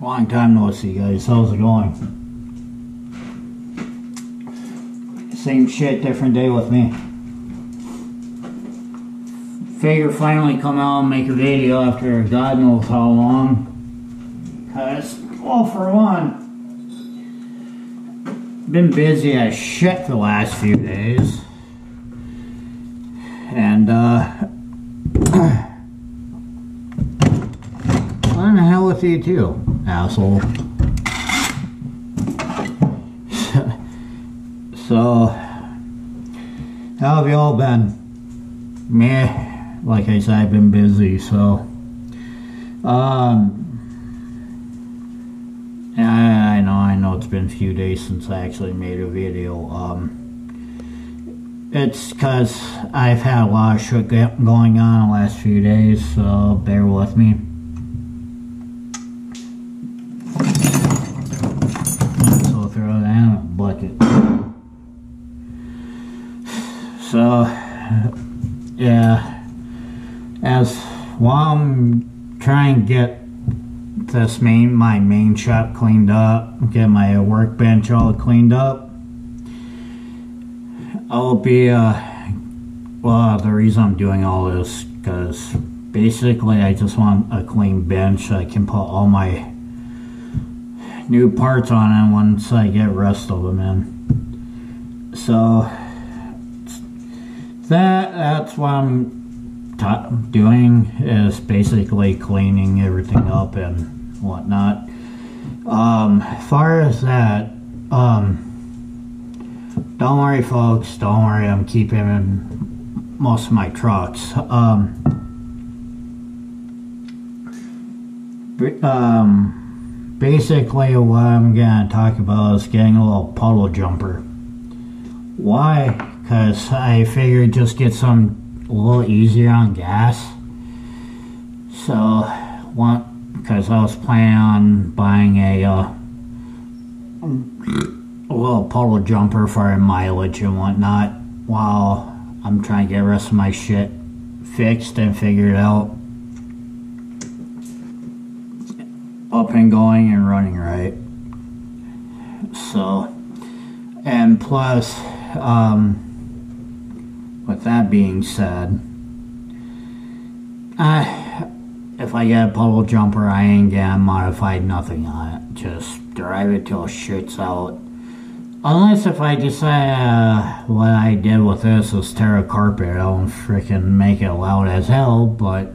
Long time no see, guys. How's it going? Same shit, different day with me. Figure finally come out and make a video after God knows how long. Cause, well, for one, been busy as shit the last few days. And, what the hell with you too, asshole? So, how have you all been? Meh, like I said, I've been busy, so. I know it's been a few days since I actually made a video. It's because I've had a lot of shit going on the last few days, so bear with me. So throw that in a bucket. So, yeah, as while I'm trying to get this my main shop cleaned up, get my workbench all cleaned up, I'll be, well, the reason I'm doing all this, because basically I just want a clean bench so I can put all my new parts on it once I get the rest of them in. So, that's what I'm doing, is basically cleaning everything up and whatnot. As far as that, don't worry, folks, don't worry, I'm keeping most of my trucks. Basically what I'm gonna talk about is getting a little puddle jumper. Why? Because I figured just get some a little easier on gas. So, because I was planning on buying a little puddle jumper for mileage and whatnot while I'm trying to get the rest of my shit fixed and figured out, up and going and running right. So, and plus, with that being said, if I get a puddle jumper, I ain't gonna modify nothing on it, just drive it till it shoots out. Unless if I decide what I did with this is tear a carpet, I won't freaking make it loud as hell, but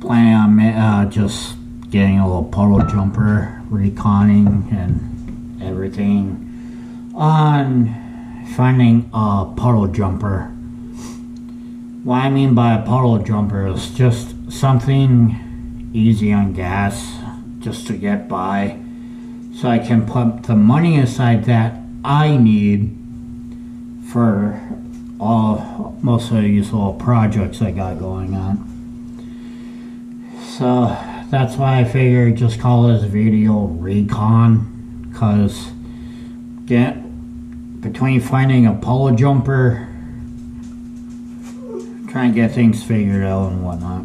plan on just getting a little puddle jumper, reconning and everything on finding a puddle jumper. What I mean by a puddle jumper is just something easy on gas just to get by. So I can put the money aside that I need for most of these little projects I got going on. So that's why I figured just call this video Recon, because between finding a puddle jumper, trying to get things figured out and whatnot.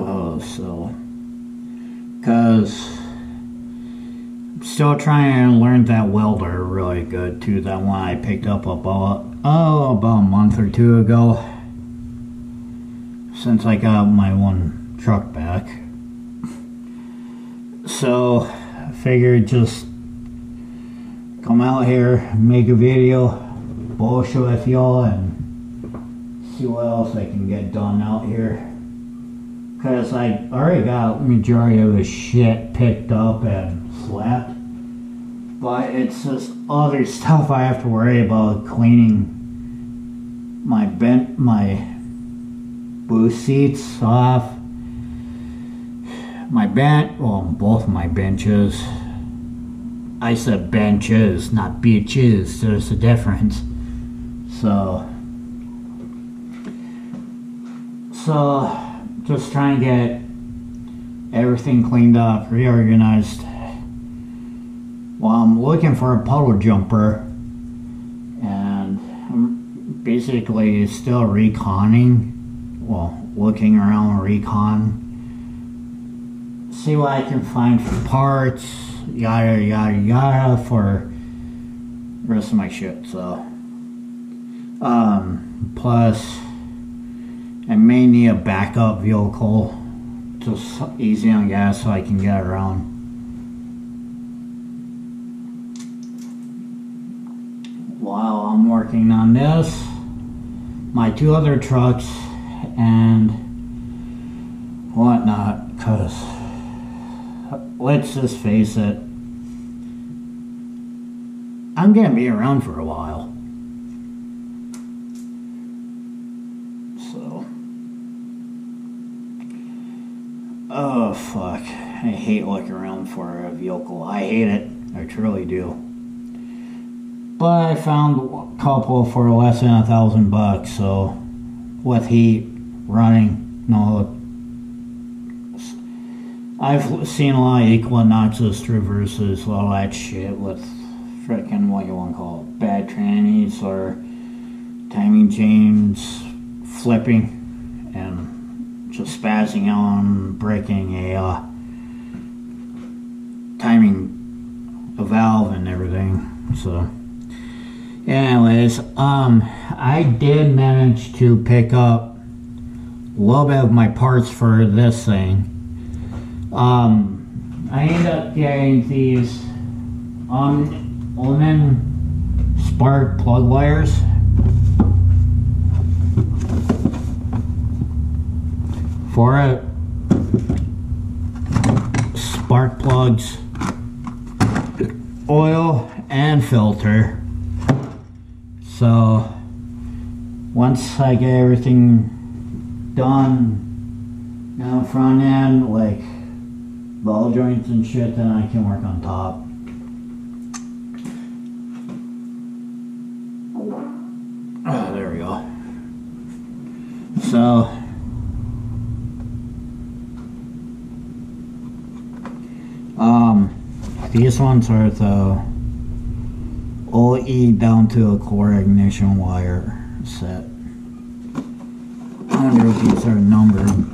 Oh, so. Because I'm still trying to learn that welder really good too, that one I picked up about a month or two ago, since I got my one truck back. So I figured just come out here, make a video, bullshit with y'all and see what else I can get done out here. Because I already got majority of the shit picked up and slapped. But it's this other stuff I have to worry about, cleaning my booth seats off. My bench, well, both my benches. I said benches, not beaches. There's a difference. So. Just trying to get everything cleaned up, reorganized. Well, I'm looking for a puddle jumper, and I'm basically still reconning, well, looking around Recon, see what I can find for parts, yada yada yada, for the rest of my shit. So plus I may need a backup vehicle, just easy on gas so I can get around. While I'm working on this, my two other trucks and whatnot, because let's just face it, I'm gonna be around for a while. So, oh fuck, I hate looking around for a vehicle. I hate it, I truly do. But I found a couple for less than $1,000, so with heat, running, no. I've seen a lot of Equinoxes through versus all that shit with frickin' what you wanna call it, bad trannies or timing chains, flipping, and just spazzing on breaking a timing, a valve and everything, so. Anyways, I did manage to pick up a little bit of my parts for this thing. I ended up getting these Omen spark plug wires. For it, spark plugs, oil, and filter. So, once I get everything done down front end, like ball joints and shit, then I can work on top. Oh, there we go. So, these ones are the OE down to a core ignition wire set. I wonder if these are numbered.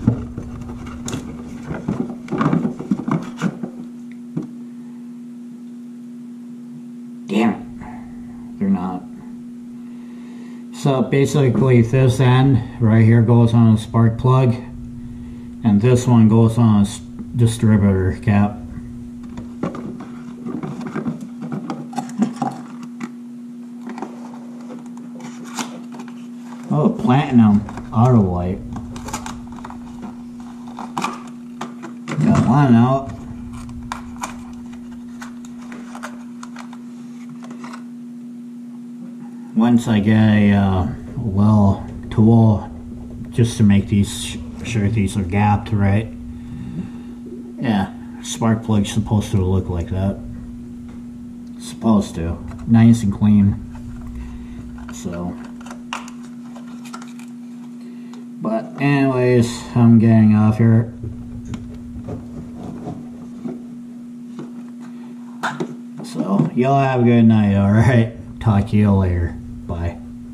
Damn it, they're not. So basically this end right here goes on a spark plug, and this one goes on a distributor cap. Oh, platinum auto light. Got one out. Once I get a little tool just to make these sure these are gapped right. Yeah, spark plug's supposed to look like that. Supposed to. Nice and clean. So. But anyways, I'm getting off here. So, y'all have a good night, alright? Talk to you later.